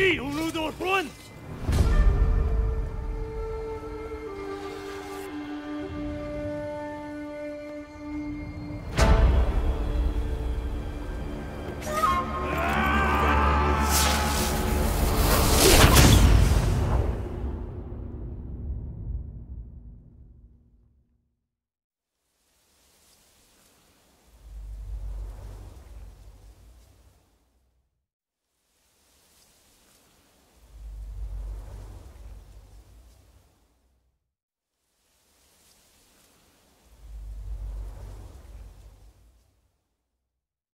Sì, uno, due, uno.